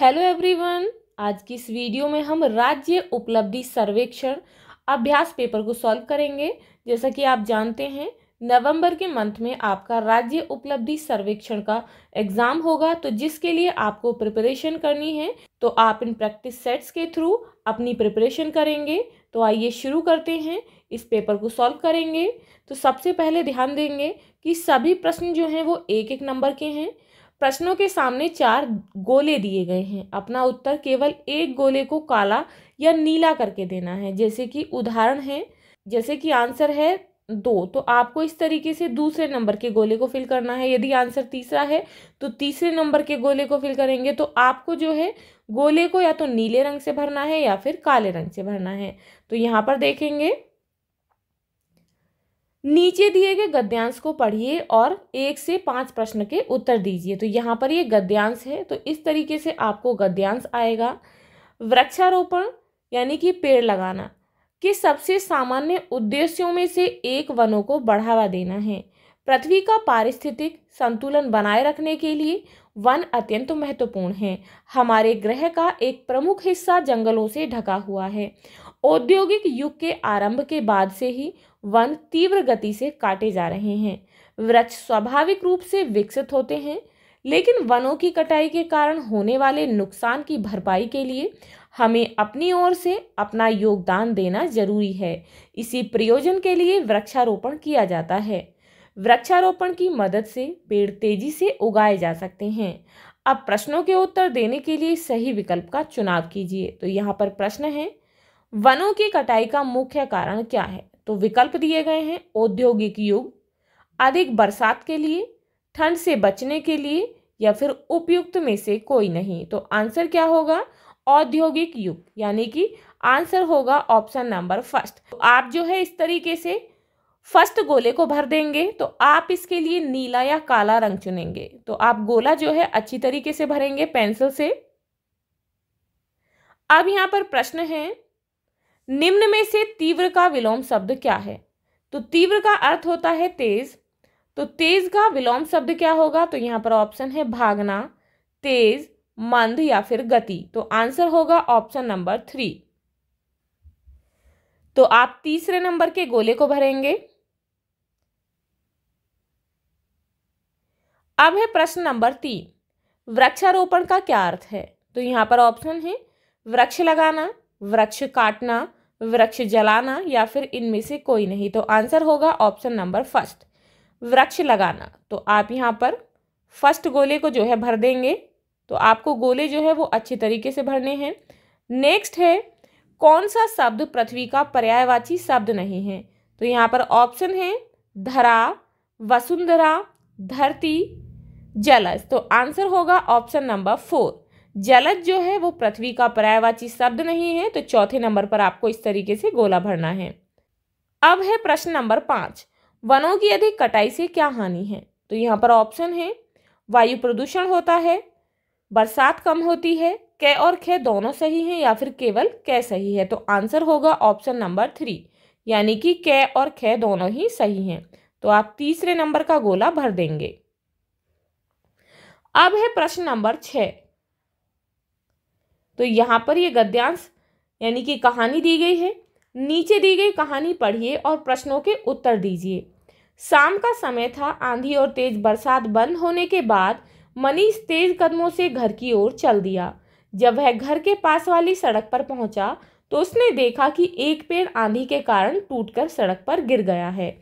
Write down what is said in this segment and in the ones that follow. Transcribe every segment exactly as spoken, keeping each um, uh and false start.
Hello everyone, आज की इस वीडियो में हम राज्य उपलब्धि सर्वेक्षण अभ्यास पेपर को सॉल्व करेंगे। जैसा कि आप जानते हैं, नवंबर के मंथ में आपका राज्य उपलब्धि सर्वेक्षण का एग्ज़ाम होगा, तो जिसके लिए आपको प्रिपरेशन करनी है। तो आप इन प्रैक्टिस सेट्स के थ्रू अपनी प्रिपरेशन करेंगे। तो आइए शुरू करते हैं, इस पेपर को सॉल्व करेंगे। तो सबसे पहले ध्यान देंगे कि सभी प्रश्न जो हैं वो एक एक नंबर के हैं। प्रश्नों के सामने चार गोले दिए गए हैं। अपना उत्तर केवल एक गोले को काला या नीला करके देना है। जैसे कि उदाहरण है, जैसे कि आंसर है दो, तो आपको इस तरीके से दूसरे नंबर के गोले को फिल करना है। यदि आंसर तीसरा है तो तीसरे नंबर के गोले को फिल करेंगे। तो आपको जो है गोले को या तो नीले रंग से भरना है या फिर काले रंग से भरना है। तो यहाँ पर देखेंगे, नीचे दिए गए गद्यांश को पढ़िए और एक से पाँच प्रश्न के उत्तर दीजिए। तो यहाँ पर ये गद्यांश है, तो इस तरीके से आपको गद्यांश आएगा। वृक्षारोपण यानी कि पेड़ लगाना के सबसे सामान्य उद्देश्यों में से एक वनों को बढ़ावा देना है। पृथ्वी का पारिस्थितिक संतुलन बनाए रखने के लिए वन अत्यंत महत्वपूर्ण है। हमारे ग्रह का एक प्रमुख हिस्सा जंगलों से ढका हुआ है। औद्योगिक युग के आरंभ के बाद से ही वन तीव्र गति से काटे जा रहे हैं। वृक्ष स्वाभाविक रूप से विकसित होते हैं, लेकिन वनों की कटाई के कारण होने वाले नुकसान की भरपाई के लिए हमें अपनी ओर से अपना योगदान देना जरूरी है। इसी प्रयोजन के लिए वृक्षारोपण किया जाता है। वृक्षारोपण की मदद से पेड़ तेजी से उगाए जा सकते हैं। अब प्रश्नों के उत्तर देने के लिए सही विकल्प का चुनाव कीजिए। तो यहाँ पर प्रश्न है, वनों की कटाई का मुख्य कारण क्या है? तो विकल्प दिए गए हैं, औद्योगिक युग, अधिक बरसात के लिए, ठंड से बचने के लिए, या फिर उपयुक्त में से कोई नहीं। तो आंसर क्या होगा? औद्योगिक युग, यानी कि आंसर होगा ऑप्शन नंबर फर्स्ट। तो आप जो है इस तरीके से फर्स्ट गोले को भर देंगे। तो आप इसके लिए नीला या काला रंग चुनेंगे। तो आप गोला जो है अच्छी तरीके से भरेंगे पेंसिल से। अब यहाँ पर प्रश्न है, निम्न में से तीव्र का विलोम शब्द क्या है? तो तीव्र का अर्थ होता है तेज। तो तेज का विलोम शब्द क्या होगा? तो यहाँ पर ऑप्शन है भागना, तेज, मंद या फिर गति। तो आंसर होगा ऑप्शन नंबर थ्री। तो आप तीसरे नंबर के गोले को भरेंगे। अब है प्रश्न नंबर तीन, वृक्षारोपण का क्या अर्थ है? तो यहाँ पर ऑप्शन है, वृक्ष लगाना, वृक्ष काटना, वृक्ष जलाना, या फिर इनमें से कोई नहीं। तो आंसर होगा ऑप्शन नंबर फर्स्ट, वृक्ष लगाना। तो आप यहाँ पर फर्स्ट गोले को जो है भर देंगे। तो आपको गोले जो है वो अच्छे तरीके से भरने हैं। नेक्स्ट है, कौन सा शब्द पृथ्वी का पर्यायवाची शब्द नहीं है? तो यहाँ पर ऑप्शन है, धरा, वसुंधरा, धरती, जलज। तो आंसर होगा ऑप्शन नंबर फोर। जलज जो है वो पृथ्वी का पर्यायवाची शब्द नहीं है। तो चौथे नंबर पर आपको इस तरीके से गोला भरना है। अब है प्रश्न नंबर पाँच, वनों की अधिक कटाई से क्या हानि है? तो यहाँ पर ऑप्शन है, वायु प्रदूषण होता है, बरसात कम होती है, क और ख दोनों सही हैं, या फिर केवल क सही है। तो आंसर होगा ऑप्शन नंबर थ्री, यानी कि क और ख दोनों ही सही हैं। तो आप तीसरे नंबर का गोला भर देंगे। अब है प्रश्न नंबर छः, तो यहाँ पर ये गद्यांश यानी कि कहानी दी गई है। नीचे दी गई कहानी पढ़िए और प्रश्नों के उत्तर दीजिए। शाम का समय था, आंधी और तेज बरसात बंद होने के बाद मनीष तेज कदमों से घर की ओर चल दिया। जब वह घर के पास वाली सड़क पर पहुंचा तो उसने देखा कि एक पेड़ आंधी के कारण टूटकर सड़क पर गिर गया है।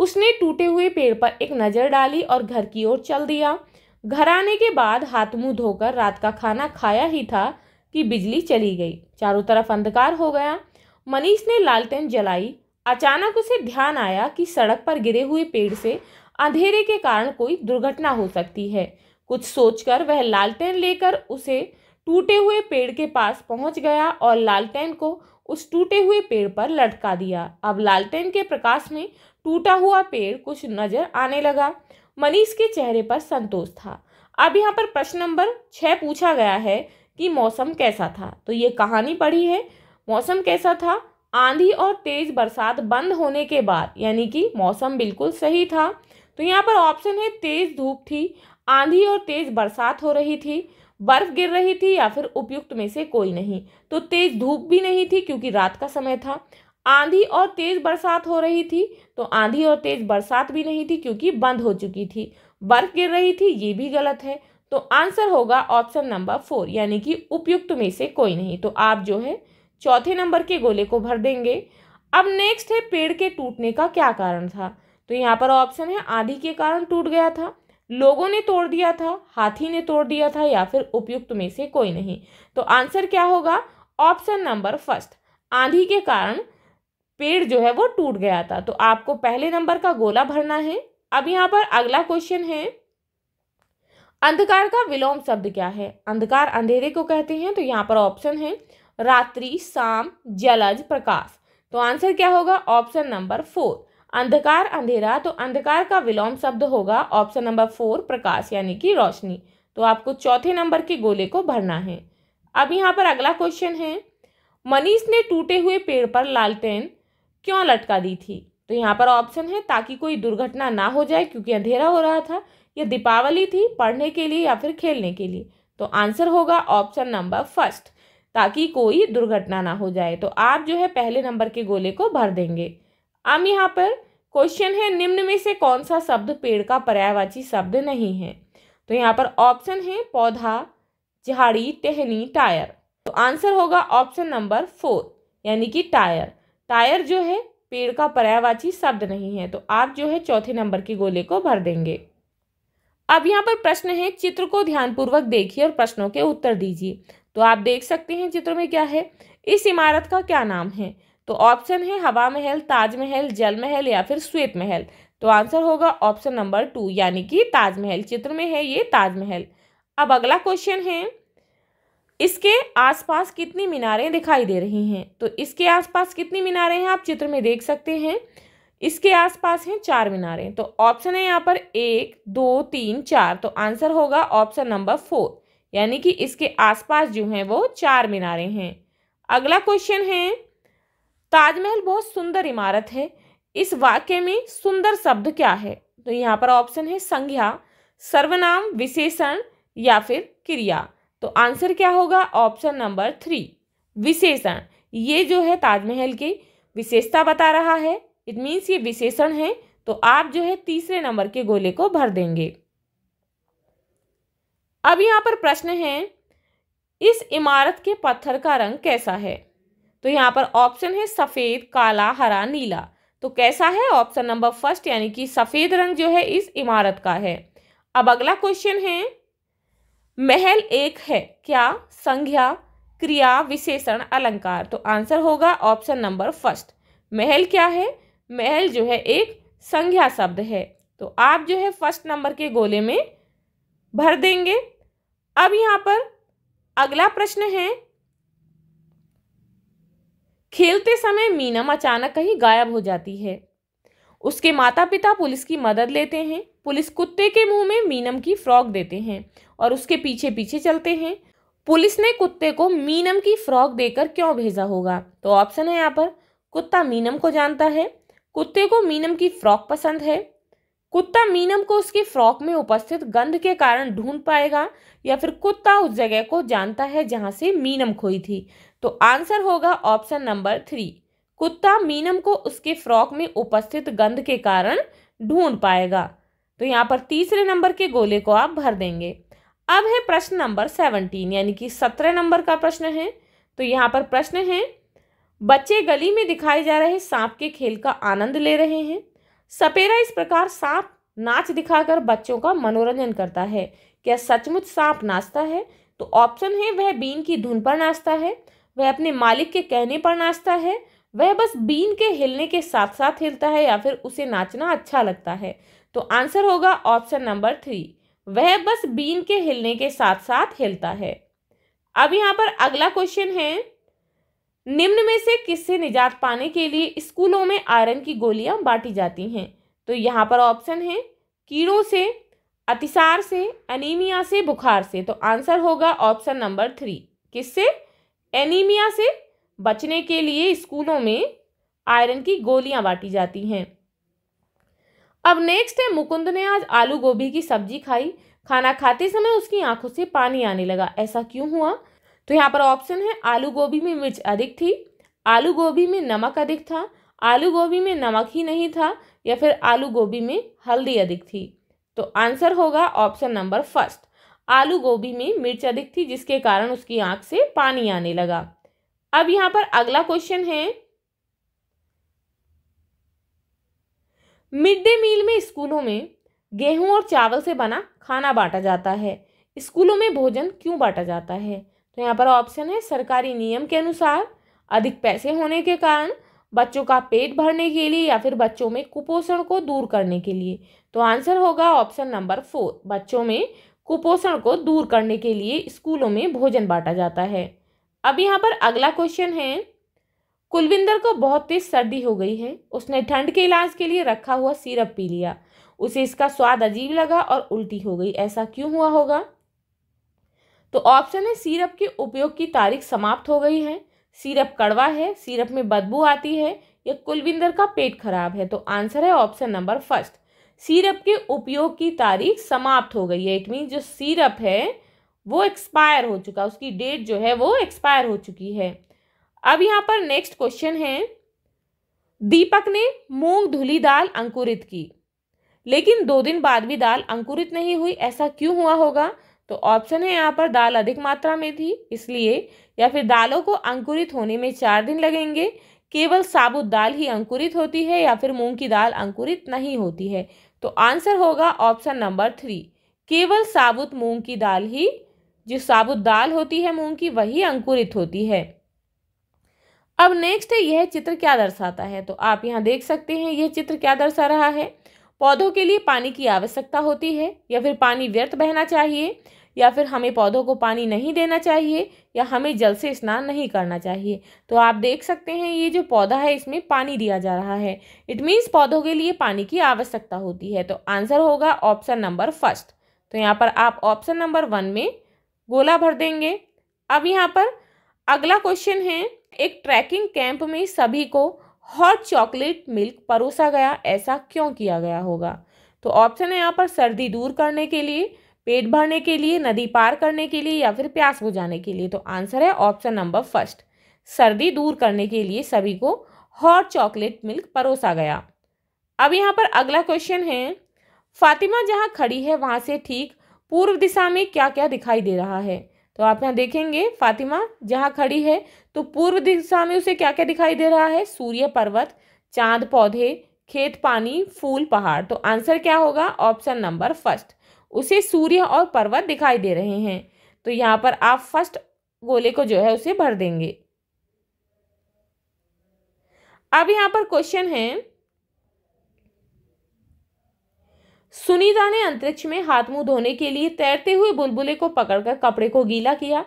उसने टूटे हुए पेड़ पर एक नज़र डाली और घर की ओर चल दिया। घर आने के बाद हाथ मुँह धोकर रात का खाना खाया ही था कि बिजली चली गई। चारों तरफ अंधकार हो गया। मनीष ने लालटेन जलाई। अचानक उसे ध्यान आया कि सड़क पर गिरे हुए पेड़ से अंधेरे के कारण कोई दुर्घटना हो सकती है। कुछ सोचकर वह लालटेन लेकर उसे टूटे हुए पेड़ के पास पहुंच गया और लालटेन को उस टूटे हुए पेड़ पर लटका दिया। अब लालटेन के प्रकाश में टूटा हुआ पेड़ कुछ नजर आने लगा। मनीष के चेहरे पर संतोष था। अब यहाँ पर प्रश्न नंबर छः पूछा गया है कि मौसम कैसा था। तो ये कहानी पढ़ी है। मौसम कैसा था? आंधी और तेज बरसात बंद होने के बाद, यानी कि मौसम बिल्कुल सही था। तो यहाँ पर ऑप्शन है, तेज धूप थी, आंधी और तेज बरसात हो रही थी, बर्फ गिर रही थी या फिर उपयुक्त में से कोई नहीं। तो तेज धूप भी नहीं थी क्योंकि रात का समय था। आंधी और तेज बरसात हो रही थी, तो आंधी और तेज बरसात भी नहीं थी क्योंकि बंद हो चुकी थी। बर्फ गिर रही थी, ये भी गलत है। तो आंसर होगा ऑप्शन नंबर फोर, यानी कि उपयुक्त में से कोई नहीं। तो आप जो है चौथे नंबर के गोले को भर देंगे। अब नेक्स्ट है पेड़ के टूटने का क्या कारण था। तो यहाँ पर ऑप्शन है आंधी के कारण टूट गया था, लोगों ने तोड़ दिया था, हाथी ने तोड़ दिया था या फिर उपयुक्त में से कोई नहीं। तो आंसर क्या होगा, ऑप्शन नंबर फर्स्ट, आंधी के कारण पेड़ जो है वो टूट गया था। तो आपको पहले नंबर का गोला भरना है। अब यहाँ पर अगला क्वेश्चन है अंधकार का विलोम शब्द क्या है। अंधकार अंधेरे को कहते हैं। तो यहाँ पर ऑप्शन है रात्रि, शाम, जलज, प्रकाश। तो आंसर क्या होगा, ऑप्शन नंबर फोर, अंधकार अंधेरा। तो अंधकार का विलोम शब्द होगा ऑप्शन नंबर फोर, प्रकाश यानी कि रोशनी। तो आपको चौथे नंबर के गोले को भरना है। अब यहाँ पर अगला क्वेश्चन है मनीष ने टूटे हुए पेड़ पर लालटेन क्यों लटका दी थी। तो यहाँ पर ऑप्शन है ताकि कोई दुर्घटना ना हो जाए क्योंकि अंधेरा हो रहा था, या दीपावली थी, पढ़ने के लिए या फिर खेलने के लिए। तो आंसर होगा ऑप्शन नंबर फर्स्ट, ताकि कोई दुर्घटना ना हो जाए। तो आप जो है पहले नंबर के गोले को भर देंगे। अब यहाँ पर क्वेश्चन है निम्न में से कौन सा शब्द पेड़ का पर्यायवाची शब्द नहीं है। तो यहाँ पर ऑप्शन है पौधा, झाड़ी, टहनी, टायर। तो आंसर होगा ऑप्शन नंबर फोर, यानी कि टायर। टायर जो है पेड़ का पर्यायवाची शब्द नहीं है। तो आप जो है चौथे नंबर के गोले को भर देंगे। अब यहाँ पर प्रश्न है चित्र को ध्यानपूर्वक देखिए और प्रश्नों के उत्तर दीजिए। तो आप देख सकते हैं चित्र में क्या है। इस इमारत का क्या नाम है। तो ऑप्शन है हवा महल, ताजमहल, जल महल या फिर श्वेत महल। तो आंसर होगा ऑप्शन नंबर टू, यानी कि ताजमहल। चित्र में है ये ताजमहल। अब अगला क्वेश्चन है इसके आसपास कितनी मीनारें दिखाई दे रही हैं। तो इसके आसपास कितनी मीनारें हैं आप चित्र में देख सकते हैं। इसके आसपास हैं चार मीनारें। तो ऑप्शन है यहाँ पर एक, दो, तीन, चार। तो आंसर होगा ऑप्शन नंबर फोर, यानी कि इसके आसपास जो हैं वो चार मीनारें हैं। अगला क्वेश्चन है ताजमहल बहुत सुंदर इमारत है, इस वाक्य में सुंदर शब्द क्या है। तो यहाँ पर ऑप्शन है संज्ञा, सर्वनाम, विशेषण या फिर क्रिया। तो आंसर क्या होगा, ऑप्शन नंबर थ्री, विशेषण। ये जो है ताजमहल की विशेषता बता रहा है, इट मीन्स ये विशेषण है। तो आप जो है तीसरे नंबर के गोले को भर देंगे। अब यहाँ पर प्रश्न है इस इमारत के पत्थर का रंग कैसा है। तो यहाँ पर ऑप्शन है सफ़ेद, काला, हरा, नीला। तो कैसा है, ऑप्शन नंबर फर्स्ट, यानी कि सफ़ेद रंग जो है इस इमारत का है। अब अगला क्वेश्चन है महल एक है क्या, संज्ञा, क्रिया, विशेषण, अलंकार। तो आंसर होगा ऑप्शन नंबर फर्स्ट, महल क्या है, महल जो है एक संज्ञा शब्द है। तो आप जो है फर्स्ट नंबर के गोले में भर देंगे। अब यहाँ पर अगला प्रश्न है खेलते समय मीनम अचानक कहीं गायब हो जाती है, उसके माता पिता पुलिस की मदद लेते हैं, पुलिस कुत्ते के मुंह में मीनम की फ्रॉक देते हैं और उसके पीछे पीछे चलते हैं। पुलिस ने कुत्ते को मीनम की फ्रॉक देकर क्यों भेजा होगा। तो ऑप्शन है यहाँ पर कुत्ता मीनम को जानता है, कुत्ते को मीनम की फ्रॉक पसंद है, कुत्ता मीनम को उसकी फ्रॉक में उपस्थित गंध के कारण ढूंढ पाएगा, या फिर कुत्ता उस जगह को जानता है जहां से मीनम खोई थी। तो आंसर होगा ऑप्शन नंबर थ्री, कुत्ता मीनम को उसके फ्रॉक में उपस्थित गंध के कारण ढूंढ पाएगा। तो यहाँ पर तीसरे नंबर के गोले को आप भर देंगे। अब है प्रश्न नंबर सेवनटीन, यानी कि सत्रह नंबर का प्रश्न है। तो यहाँ पर प्रश्न है बच्चे गली में दिखाए जा रहे सांप के खेल का आनंद ले रहे हैं, सपेरा इस प्रकार सांप नाच दिखाकर बच्चों का मनोरंजन करता है, क्या सचमुच सांप नाचता है। तो ऑप्शन है वह बीन की धुन पर नाचता है, वह अपने मालिक के कहने पर नाचता है, वह बस बीन के हिलने के साथ साथ हिलता है, या फिर उसे नाचना अच्छा लगता है। तो आंसर होगा ऑप्शन नंबर थ्री, वह बस बीन के हिलने के साथ साथ हिलता है। अब यहाँ पर अगला क्वेश्चन है निम्न में से किससे निजात पाने के लिए स्कूलों में आयरन की गोलियां बांटी जाती हैं। तो यहाँ पर ऑप्शन है कीड़ों से, अतिसार से, एनीमिया से, बुखार से। तो आंसर होगा ऑप्शन नंबर थ्री, किससे, एनीमिया से बचने के लिए स्कूलों में आयरन की गोलियां बांटी जाती हैं। अब नेक्स्ट है मुकुंद ने आज आलू गोभी की सब्जी खाई, खाना खाते समय उसकी आंखों से पानी आने लगा। ऐसा क्यों हुआ? तो यहाँ पर ऑप्शन है आलू गोभी में मिर्च अधिक थी, आलू गोभी में नमक अधिक था, आलू गोभी में नमक ही नहीं था, या फिर आलू गोभी में हल्दी अधिक थी। तो आंसर होगा ऑप्शन नंबर फर्स्ट, आलू गोभी में मिर्च अधिक थी जिसके कारण उसकी आंख से पानी आने लगा। अब यहाँ पर अगला क्वेश्चन है, मिड डे मील में स्कूलों में गेहूं और चावल से बना खाना बांटा जाता है, स्कूलों में भोजन क्यों बांटा जाता है? तो यहाँ पर ऑप्शन है सरकारी नियम के अनुसार, अधिक पैसे होने के कारण, बच्चों का पेट भरने के लिए, या फिर बच्चों में कुपोषण को दूर करने के लिए। तो आंसर होगा ऑप्शन नंबर फोर, बच्चों में कुपोषण को दूर करने के लिए स्कूलों में भोजन बांटा जाता है। अब यहाँ पर अगला क्वेश्चन है, कुलविंदर को बहुत तेज सर्दी हो गई है, उसने ठंड के इलाज के लिए रखा हुआ सिरप पी लिया, उसे इसका स्वाद अजीब लगा और उल्टी हो गई, ऐसा क्यों हुआ होगा? तो ऑप्शन है सिरप के उपयोग की तारीख समाप्त हो गई है, सिरप कड़वा है, सिरप में बदबू आती है, या कुलविंदर का पेट खराब है। तो आंसर है ऑप्शन नंबर फर्स्ट, सिरप के उपयोग की तारीख समाप्त हो गई है। इट मीन जो सिरप है वो एक्सपायर हो चुका, उसकी डेट जो है वो एक्सपायर हो चुकी है। अब यहाँ पर नेक्स्ट क्वेश्चन है, दीपक ने मूंग धुली दाल अंकुरित की लेकिन दो दिन बाद भी दाल अंकुरित नहीं हुई, ऐसा क्यों हुआ होगा? तो ऑप्शन है यहाँ पर दाल अधिक मात्रा में थी इसलिए, या फिर दालों को अंकुरित होने में चार दिन लगेंगे, केवल साबुत दाल ही अंकुरित होती है, या फिर मूंग की दाल अंकुरित नहीं होती है। तो आंसर होगा ऑप्शन नंबर थ्री, केवल साबुत मूंग की दाल ही, जो साबुत दाल होती है मूंग की, वही अंकुरित होती है। अब नेक्स्ट है, यह चित्र क्या दर्शाता है? तो आप यहाँ देख सकते हैं यह चित्र क्या दर्शा रहा है, पौधों के लिए पानी की आवश्यकता होती है, या फिर पानी व्यर्थ बहना चाहिए, या फिर हमें पौधों को पानी नहीं देना चाहिए, या हमें जल से स्नान नहीं करना चाहिए। तो आप देख सकते हैं ये जो पौधा है इसमें पानी दिया जा रहा है, इट मीन्स पौधों के लिए पानी की आवश्यकता होती है। तो आंसर होगा ऑप्शन नंबर फर्स्ट। तो यहाँ पर आप ऑप्शन नंबर वन में गोला भर देंगे। अब यहाँ पर अगला क्वेश्चन है, एक ट्रैकिंग कैंप में सभी को हॉट चॉकलेट मिल्क परोसा गया, ऐसा क्यों किया गया होगा? तो ऑप्शन है यहाँ पर सर्दी दूर करने के लिए, पेट भरने के लिए, नदी पार करने के लिए, या फिर प्यास बुझाने के लिए। तो आंसर है ऑप्शन नंबर फर्स्ट, सर्दी दूर करने के लिए सभी को हॉट चॉकलेट मिल्क परोसा गया। अब यहाँ पर अगला क्वेश्चन है, फातिमा जहाँ खड़ी है वहाँ से ठीक पूर्व दिशा में क्या क्या दिखाई दे रहा है? तो आप यहाँ देखेंगे फातिमा जहाँ खड़ी है तो पूर्व दिशा में उसे क्या क्या दिखाई दे रहा है? सूर्य, पर्वत, चांद, पौधे, खेत, पानी, फूल, पहाड़। तो आंसर क्या होगा? ऑप्शन नंबर फर्स्ट, उसे सूर्य और पर्वत दिखाई दे रहे हैं। तो यहाँ पर आप फर्स्ट गोले को जो है उसे भर देंगे। अब यहाँ पर क्वेश्चन है, सुनीता ने अंतरिक्ष में हाथ मुंह धोने के लिए तैरते हुए बुलबुले को पकड़कर कपड़े को गीला किया,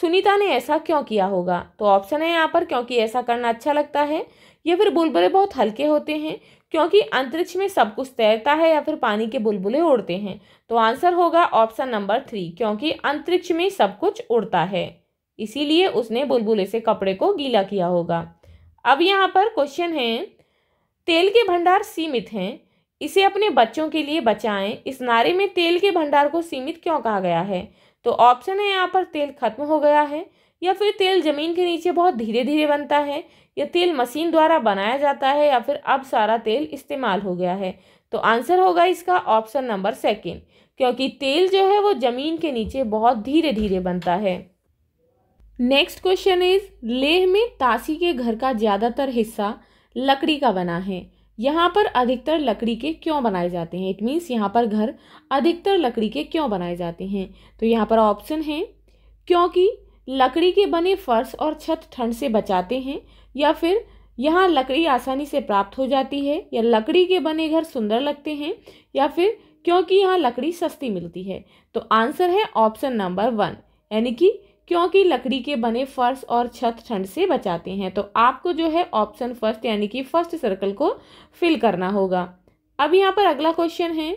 सुनीता ने ऐसा क्यों किया होगा? तो ऑप्शन है यहाँ पर क्योंकि ऐसा करना अच्छा लगता है, या फिर बुलबुले बहुत हल्के होते हैं, क्योंकि अंतरिक्ष में सब कुछ तैरता है, या फिर पानी के बुलबुले उड़ते हैं। तो आंसर होगा ऑप्शन नंबर थ्री, क्योंकि अंतरिक्ष में सब कुछ उड़ता है इसीलिए उसने बुलबुले से कपड़े को गीला किया होगा। अब यहाँ पर क्वेश्चन है, तेल के भंडार सीमित हैं, इसे अपने बच्चों के लिए बचाएं, इस नारे में तेल के भंडार को सीमित क्यों कहा गया है? तो ऑप्शन है यहाँ पर तेल खत्म हो गया है, या फिर तेल जमीन के नीचे बहुत धीरे धीरे बनता है, या तेल मशीन द्वारा बनाया जाता है, या फिर अब सारा तेल इस्तेमाल हो गया है। तो आंसर होगा इसका ऑप्शन नंबर सेकेंड, क्योंकि तेल जो है वो जमीन के नीचे बहुत धीरे धीरे बनता है। नेक्स्ट क्वेश्चन इज, लेह में तासी के घर का ज़्यादातर हिस्सा लकड़ी का बना है, यहाँ पर अधिकतर लकड़ी के क्यों बनाए जाते हैं? इट मीन्स यहाँ पर घर अधिकतर लकड़ी के क्यों बनाए जाते हैं? तो यहाँ पर ऑप्शन है क्योंकि लकड़ी के बने फर्श और छत ठंड से बचाते हैं, या फिर यहाँ लकड़ी आसानी से प्राप्त हो जाती है, या लकड़ी के बने घर सुंदर लगते हैं, या फिर क्योंकि यहाँ लकड़ी सस्ती मिलती है। तो आंसर है ऑप्शन नंबर वन, यानी कि क्योंकि लकड़ी के बने फर्श और छत ठंड से बचाते हैं। तो आपको जो है ऑप्शन फर्स्ट यानी कि फर्स्ट सर्कल को फिल करना होगा। अब यहाँ पर अगला क्वेश्चन है,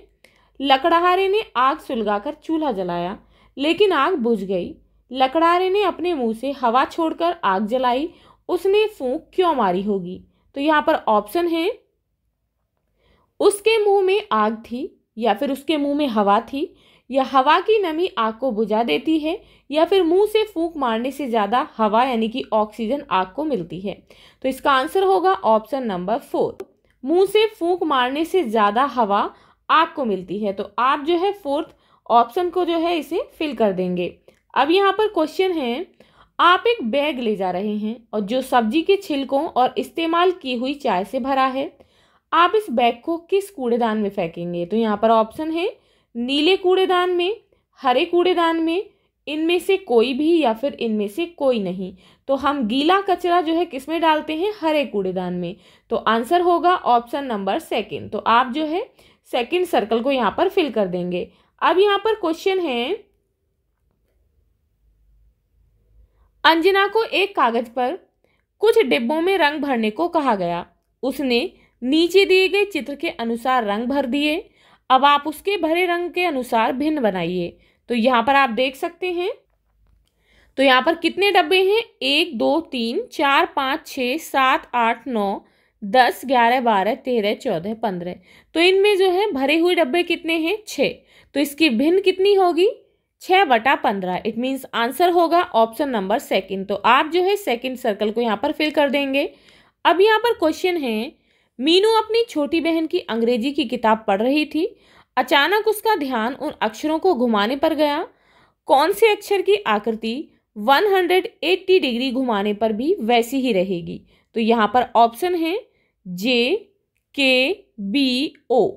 लकड़हारे ने आग सुलगाकर चूल्हा जलाया लेकिन आग बुझ गई, लकड़हारे ने अपने मुंह से हवा छोड़कर आग जलाई, उसने फूंक क्यों मारी होगी? तो यहाँ पर ऑप्शन है उसके मुँह में आग थी, या फिर उसके मुँह में हवा थी, या हवा की नमी आग को बुझा देती है या फिर मुंह से फूंक मारने से ज़्यादा हवा यानी कि ऑक्सीजन आग को मिलती है। तो इसका आंसर होगा ऑप्शन नंबर फोर, मुंह से फूंक मारने से ज़्यादा हवा आग को मिलती है। तो आप जो है फोर्थ ऑप्शन को जो है इसे फिल कर देंगे। अब यहाँ पर क्वेश्चन है, आप एक बैग ले जा रहे हैं और जो सब्जी के छिलकों और इस्तेमाल की हुई चाय से भरा है, आप इस बैग को किस कूड़ेदान में फेंकेंगे? तो यहाँ पर ऑप्शन है नीले कूड़ेदान में, हरे कूड़ेदान में, इनमें से कोई भी या फिर इनमें से कोई नहीं। तो हम गीला कचरा जो है किसमें डालते हैं? हरे कूड़ेदान में। तो आंसर होगा ऑप्शन नंबर सेकंड। तो आप जो है सेकंड सर्कल को यहाँ पर फिल कर देंगे। अब यहाँ पर क्वेश्चन है, अंजना को एक कागज पर कुछ डिब्बों में रंग भरने को कहा गया। उसने नीचे दिए गए चित्र के अनुसार रंग भर दिए। अब आप उसके भरे रंग के अनुसार भिन्न बनाइए। तो यहाँ पर आप देख सकते हैं, तो यहाँ पर कितने डब्बे हैं? एक, दो, तीन, चार, पाँच, छः, सात, आठ, नौ, दस, ग्यारह, बारह, तेरह, चौदह, पंद्रह। तो इनमें जो है भरे हुए डब्बे कितने हैं? छः। तो इसकी भिन्न कितनी होगी? छः बटा पंद्रह। इट मीन्स आंसर होगा ऑप्शन नंबर सेकंड। तो आप जो है सेकंड सर्कल को यहाँ पर फिल कर देंगे। अब यहाँ पर क्वेश्चन है, मीनू अपनी छोटी बहन की अंग्रेजी की किताब पढ़ रही थी। अचानक उसका ध्यान उन अक्षरों को घुमाने पर गया। कौन से अक्षर की आकृति एक सौ अस्सी डिग्री घुमाने पर भी वैसी ही रहेगी? तो यहाँ पर ऑप्शन है जे, के, बी, ओ।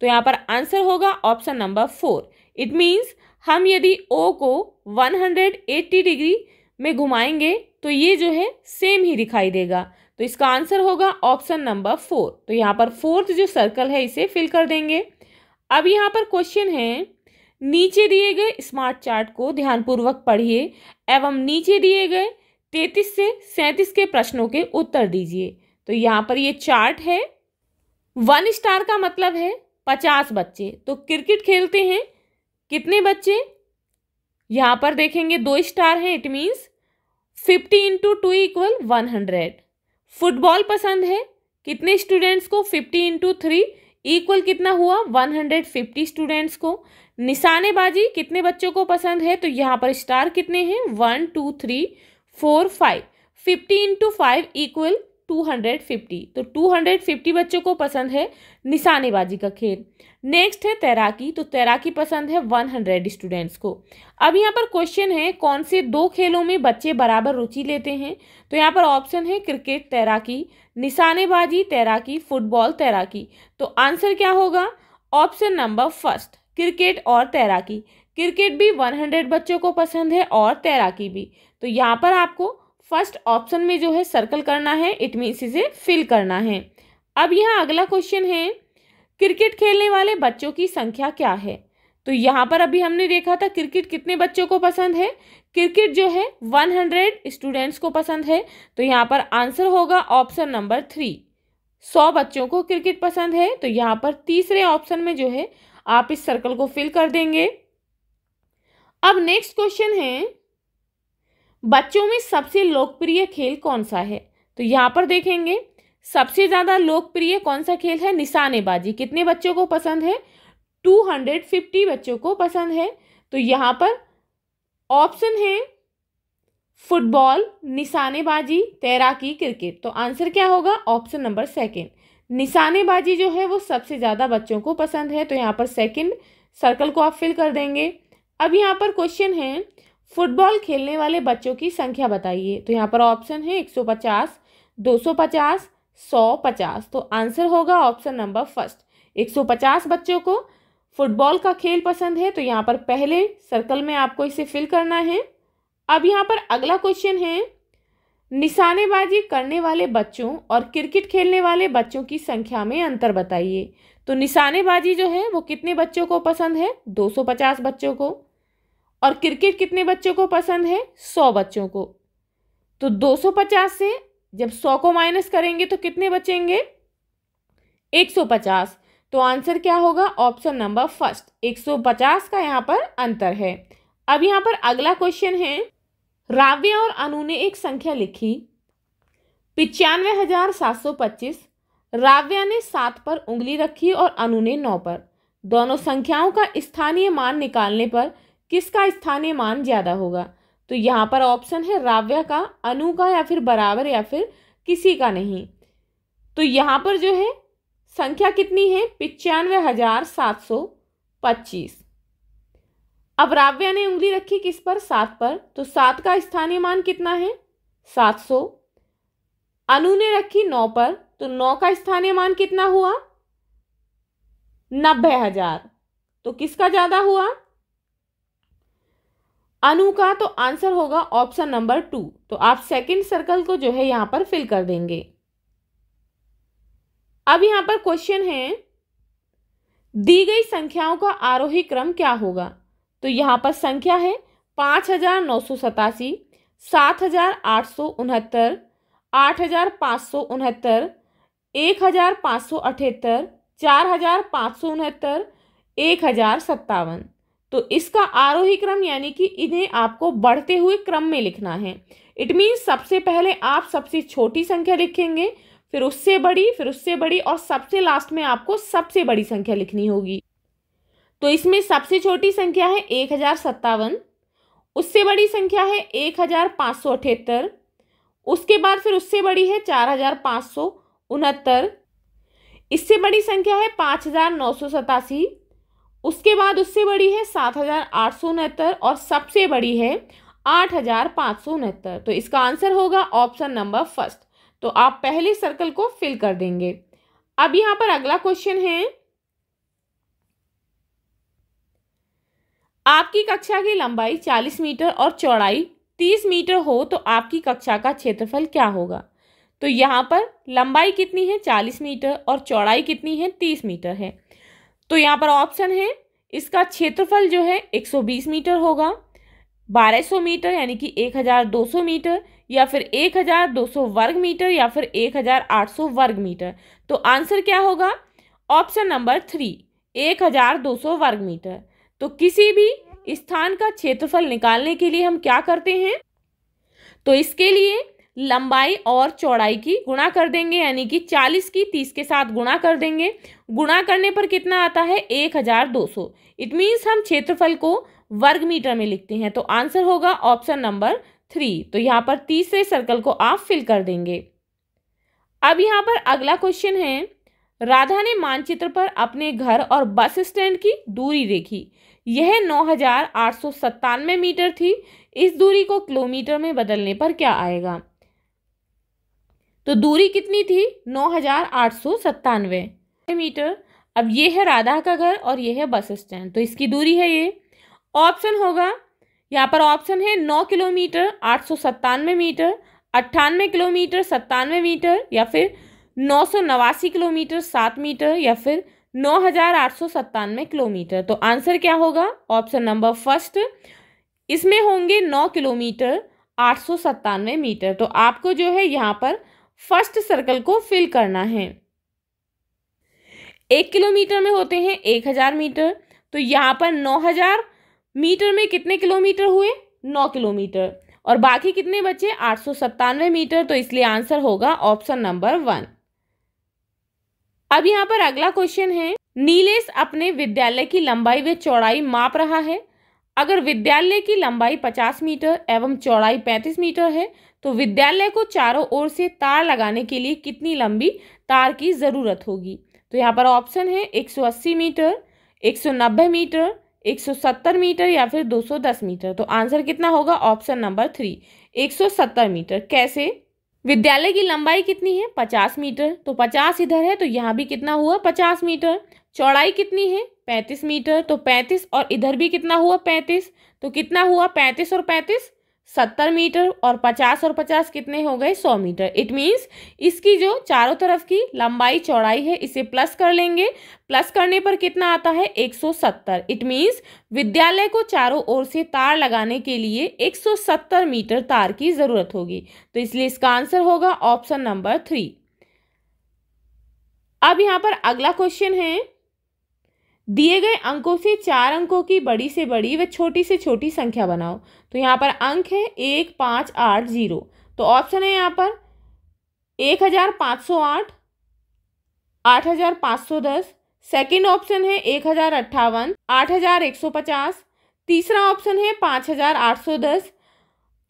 तो यहाँ पर आंसर होगा option number four. It means हम यदि ओ को एक सौ अस्सी डिग्री में घुमाएंगे तो ये जो है सेम ही दिखाई देगा। तो इसका आंसर होगा ऑप्शन नंबर फोर। तो यहाँ पर फोर्थ जो सर्कल है इसे फिल कर देंगे। अब यहाँ पर क्वेश्चन है, नीचे दिए गए स्मार्ट चार्ट को ध्यानपूर्वक पढ़िए एवं नीचे दिए गए तैंतीस से सैंतीस के प्रश्नों के उत्तर दीजिए। तो यहाँ पर ये चार्ट है, वन स्टार का मतलब है पचास बच्चे। तो क्रिकेट खेलते हैं कितने बच्चे? यहाँ पर देखेंगे दो स्टार हैं। It means fifty into two equal one hundred. Football पसंद है कितने स्टूडेंट्स को? फिफ्टी इंटू थ्री इक्वल कितना हुआ? एक सौ पचास स्टूडेंट्स को। निशानेबाजी कितने बच्चों को पसंद है? तो यहाँ पर स्टार कितने हैं? One, two, three, four, five. Fifty into five equal two hundred fifty. तो टू हंड्रेड फिफ्टी बच्चों को पसंद है निशानेबाजी का खेल। नेक्स्ट है तैराकी, तो तैराकी पसंद है एक सौ स्टूडेंट्स को। अब यहाँ पर क्वेश्चन है, कौन से दो खेलों में बच्चे बराबर रुचि लेते हैं? तो यहाँ पर ऑप्शन है क्रिकेट तैराकी, निशानेबाजी तैराकी, फुटबॉल तैराकी। तो आंसर क्या होगा? ऑप्शन नंबर फर्स्ट, क्रिकेट और तैराकी। क्रिकेट भी एक सौ बच्चों को पसंद है और तैराकी भी। तो यहाँ पर आपको फर्स्ट ऑप्शन में जो है सर्कल करना है, इट मीन्स इसे फिल करना है। अब यहाँ अगला क्वेश्चन है, क्रिकेट खेलने वाले बच्चों की संख्या क्या है? तो यहाँ पर अभी हमने देखा था क्रिकेट कितने बच्चों को पसंद है। क्रिकेट जो है एक सौ स्टूडेंट्स को पसंद है। तो यहाँ पर आंसर होगा ऑप्शन नंबर थ्री, सौ बच्चों को क्रिकेट पसंद है। तो यहाँ पर तीसरे ऑप्शन में जो है आप इस सर्कल को फिल कर देंगे। अब नेक्स्ट क्वेश्चन है, बच्चों में सबसे लोकप्रिय खेल कौन सा है? तो यहाँ पर देखेंगे सबसे ज़्यादा लोकप्रिय कौन सा खेल है? निशानेबाजी। कितने बच्चों को पसंद है? दो सौ पचास बच्चों को पसंद है। तो यहाँ पर ऑप्शन है फुटबॉल, निशानेबाजी, तैराकी, क्रिकेट। तो आंसर क्या होगा? ऑप्शन नंबर सेकंड, निशानेबाजी जो है वो सबसे ज़्यादा बच्चों को पसंद है। तो यहाँ पर सेकंड सर्कल को आप फिल कर देंगे। अब यहाँ पर क्वेश्चन है, फुटबॉल खेलने वाले बच्चों की संख्या बताइए। तो यहाँ पर ऑप्शन है एक सौ पचास, दो सौ पचास, एक सौ पचास। तो आंसर होगा ऑप्शन नंबर फर्स्ट, एक सौ पचास बच्चों को फुटबॉल का खेल पसंद है। तो यहाँ पर पहले सर्कल में आपको इसे फिल करना है। अब यहाँ पर अगला क्वेश्चन है, निशानेबाजी करने वाले बच्चों और क्रिकेट खेलने वाले बच्चों की संख्या में अंतर बताइए। तो निशानेबाजी जो है वो कितने बच्चों को पसंद है? दो सौ पचास बच्चों को। और क्रिकेट कितने बच्चों को पसंद है? सौ बच्चों को। तो दो सौ पचास से जब सौ को माइनस करेंगे तो कितने बचेंगे? एक सौ पचास। तो आंसर क्या होगा? ऑप्शन नंबर फर्स्ट, एक सौ पचास का यहाँ पर अंतर है। अब यहाँ पर अगला क्वेश्चन है, राव्या और अनु ने एक संख्या लिखी पिचानवे हजार सात सौ पच्चीस। राव्या ने सात पर उंगली रखी और अनु ने नौ पर। दोनों संख्याओं का स्थानीय मान निकालने पर किसका स्थानीय मान ज़्यादा होगा? तो यहाँ पर ऑप्शन है राव्य का, अनु का, या फिर बराबर, या फिर किसी का नहीं। तो यहाँ पर जो है संख्या कितनी है? पिचानवे हजार सात सौ पच्चीस। अब राव्या ने उंगली रखी किस पर? सात पर। तो सात का स्थानीय मान कितना है? सात सौ। अनु ने रखी नौ पर, तो नौ का स्थानीय मान कितना हुआ? नब्बे हजार। तो किसका ज्यादा हुआ? अनु का। तो आंसर होगा ऑप्शन नंबर टू। तो आप सेकंड सर्कल को जो है यहां पर फिल कर देंगे। अब यहां पर क्वेश्चन है दी गई संख्याओं का आरोही क्रम क्या होगा? तो यहां पर संख्या है पाँच हजार नौ सौ सतासी, सात हजार आठ सौ उनहत्तर, आठ हजार पाँच सौ उनहत्तर, एक हजार पाँच सौ अठहत्तर, चार हजार पाँच सौ उनहत्तर, एक हजार सत्तावन। तो इसका आरोही क्रम यानी कि इन्हें आपको बढ़ते हुए क्रम में लिखना है। इट मीन्स सबसे पहले आप सबसे छोटी संख्या लिखेंगे, फिर उससे बड़ी, फिर उससे बड़ी, और सबसे लास्ट में आपको सबसे बड़ी संख्या लिखनी होगी। तो इसमें सबसे छोटी संख्या है एक हजार सत्तावन, उससे बड़ी संख्या है एक हजार पाँच सौ अठहत्तर, उसके बाद फिर उससे बड़ी है चार हजार पाँच सौ उनहत्तर, इससे बड़ी संख्या है पाँच हजार नौ सौ सतासी, उसके बाद उससे बड़ी है सात हजार आठ सौ उनहत्तर, और सबसे बड़ी है आठ हजार पाँच सौ उनहत्तर। तो इसका आंसर होगा ऑप्शन नंबर फर्स्ट। तो आप पहले सर्कल को फिल कर देंगे। अब यहाँ पर अगला क्वेश्चन है आपकी कक्षा की लंबाई चालीस मीटर और चौड़ाई तीस मीटर हो तो आपकी कक्षा का क्षेत्रफल क्या होगा? तो यहाँ पर लंबाई कितनी है? चालीस मीटर, और चौड़ाई कितनी है? तीस मीटर है। तो यहाँ पर ऑप्शन है इसका क्षेत्रफल जो है एक सौ बीस मीटर होगा, बारह सौ मीटर यानी कि एक हजार दो सौ मीटर, या फिर एक हजार दो सौ वर्ग मीटर, या फिर एक हजार आठ सौ वर्ग मीटर। तो आंसर क्या होगा? ऑप्शन नंबर थ्री, एक हजार दो सौ वर्ग मीटर। तो किसी भी स्थान का क्षेत्रफल निकालने के लिए हम क्या करते हैं? तो इसके लिए लंबाई और चौड़ाई की गुणा कर देंगे, यानी कि चालीस की तीस के साथ गुणा कर देंगे। गुणा करने पर कितना आता है? एक हजार दो सौ। इट मीन्स हम क्षेत्रफल को वर्ग मीटर में लिखते हैं। तो आंसर होगा ऑप्शन नंबर थ्री। तो यहाँ पर तीसरे सर्कल को आप फिल कर देंगे। अब यहाँ पर अगला क्वेश्चन है राधा ने मानचित्र पर अपने घर और बस स्टैंड की दूरी देखी। यह नौ हजार आठ सौ सत्तानवे मीटर थी। इस दूरी को किलोमीटर में बदलने पर क्या आएगा? तो दूरी कितनी थी? नौ हजार आठ सौ सत्तानवे मीटर। अब ये है राधा का घर और ये है बस स्टैंड, तो इसकी दूरी है ये। ऑप्शन होगा यहाँ पर, ऑप्शन है नौ किलोमीटर, आठ सौ सत्तानवे मीटर, अट्ठानवे किलोमीटर, सत्तानवे मीटर, या फिर नौ सौ नवासी किलोमीटर, सात मीटर, या फिर नौ हजार आठ सौ सत्तानवे किलोमीटर। तो आंसर क्या होगा? ऑप्शन नंबर फर्स्ट, इसमें होंगे नौ किलोमीटर आठ सौ सत्तानवे मीटर। तो आपको जो है यहाँ पर फर्स्ट सर्कल को फिल करना है। एक किलोमीटर में होते हैं एक हजार मीटर, तो यहाँ पर नौ हजार मीटर में कितने किलोमीटर हुए? नौ किलोमीटर, और बाकी कितने बचे? आठ सौ सत्तानवे मीटर। तो इसलिए आंसर होगा ऑप्शन नंबर वन। अब यहाँ पर अगला क्वेश्चन है नीलेश अपने विद्यालय की लंबाई व चौड़ाई माप रहा है। अगर विद्यालय की लंबाई पचास मीटर एवं चौड़ाई पैंतीस मीटर है तो विद्यालय को चारों ओर से तार लगाने के लिए कितनी लंबी तार की ज़रूरत होगी? तो यहाँ पर ऑप्शन है एक सौ अस्सी मीटर, एक सौ नब्बे मीटर, एक सौ सत्तर मीटर, या फिर दो सौ दस मीटर। तो आंसर कितना होगा? ऑप्शन नंबर थ्री, एक सौ सत्तर मीटर। कैसे? विद्यालय की लंबाई कितनी है? पचास मीटर, तो पचास इधर है तो यहाँ भी कितना हुआ? पचास मीटर। चौड़ाई कितनी है? पैंतीस मीटर, तो पैंतीस, और इधर भी कितना हुआ? पैंतीस। तो कितना हुआ? पैंतीस और पैंतीस सत्तर मीटर, और पचास और पचास कितने हो गए? सौ मीटर। इट मीन्स इसकी जो चारों तरफ की लंबाई चौड़ाई है इसे प्लस कर लेंगे। प्लस करने पर कितना आता है? एक सौ सत्तर। इट मीन्स विद्यालय को चारों ओर से तार लगाने के लिए एक सौ सत्तर मीटर तार की ज़रूरत होगी। तो इसलिए इसका आंसर होगा ऑप्शन नंबर थ्री। अब यहाँ पर अगला क्वेश्चन है दिए गए अंकों से चार अंकों की बड़ी से बड़ी व छोटी से छोटी संख्या बनाओ। तो यहाँ पर अंक है एक, पाँच, आठ, जीरो। तो ऑप्शन है यहाँ पर एक हजार पाँच सौ आठ, आठ हजार पाँच सौ दस, सेकेंड ऑप्शन है एक हजार अट्ठावन, आठ हजार एक सौ पचास, तीसरा ऑप्शन है पाँच हजार आठ सौ दस,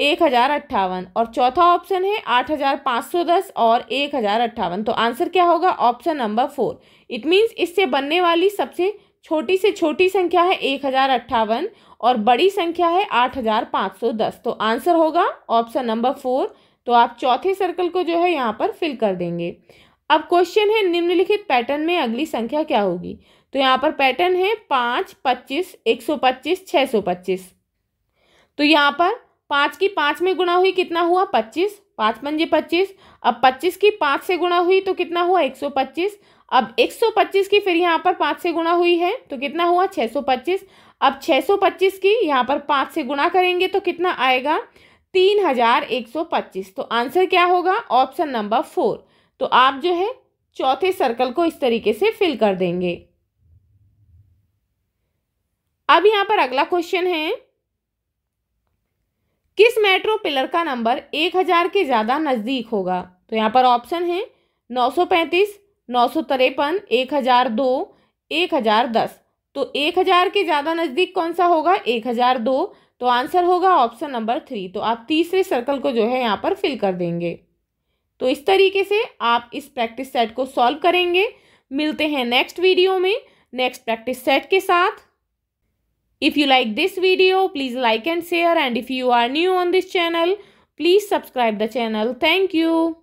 एक हजार अट्ठावन और चौथा ऑप्शन है आठ हजार पाँच सौ दस और एक हजार अट्ठावन। तो आंसर क्या होगा? Option number four. It means इससे बनने वाली सबसे छोटी से छोटी संख्या है एक हजार अट्ठावन और बड़ी संख्या है आठ हजार पाँच सौ दस। तो आंसर होगा ऑप्शन नंबर फोर। तो आप चौथे सर्कल को जो है यहाँ पर फिल कर देंगे। अब क्वेश्चन है निम्नलिखित पैटर्न में अगली संख्या क्या होगी। तो यहाँ पर पैटर्न है पाँच, पच्चीस, एक सौ पच्चीस, छः सौ पच्चीस। तो यहाँ पर पाँच की पाँच में गुणा हुई कितना हुआ? पच्चीस। पाँच पंजे पच्चीस। अब पच्चीस की पाँच से गुणा हुई तो कितना हुआ? एक सौ पच्चीस। अब एक सौ पच्चीस की फिर यहाँ पर पाँच से गुणा हुई है तो कितना हुआ? छः सौ पच्चीस। अब छः सौ पच्चीस की यहाँ पर पाँच से गुणा करेंगे तो कितना आएगा? तीन हजार एक सौ पच्चीस। तो आंसर क्या होगा? Option number four. तो आप जो है चौथे सर्कल को इस तरीके से फिल कर देंगे। अब यहाँ पर अगला क्वेश्चन है किस मेट्रो पिलर का नंबर एक हजार के ज़्यादा नज़दीक होगा। तो यहाँ पर ऑप्शन है नौ सौ पैंतीस, नौ सौ तिरपन, एक हज़ार दो, एक हज़ार दस। तो एक हजार के ज़्यादा नज़दीक कौन सा होगा? एक हज़ार दो। तो आंसर होगा ऑप्शन नंबर थ्री। तो आप तीसरे सर्कल को जो है यहाँ पर फिल कर देंगे। तो इस तरीके से आप इस प्रैक्टिस सेट को सॉल्व करेंगे। मिलते हैं नेक्स्ट वीडियो में नेक्स्ट प्रैक्टिस सेट के साथ। If you like this video please like and share and if you are new on this channel. Please subscribe the channel. Thank you.